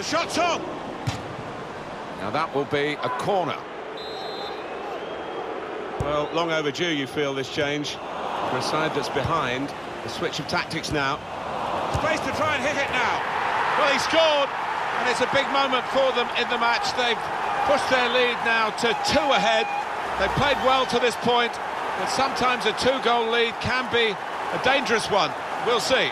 The shot's on. Now that will be a corner. Well, long overdue, you feel, this change. For a side that's behind, the switch of tactics now. Space to try and hit it now. Well, he scored, and it's a big moment for them in the match. They've pushed their lead now to 2 ahead. They've played well to this point, but sometimes a 2-goal lead can be a dangerous one. We'll see.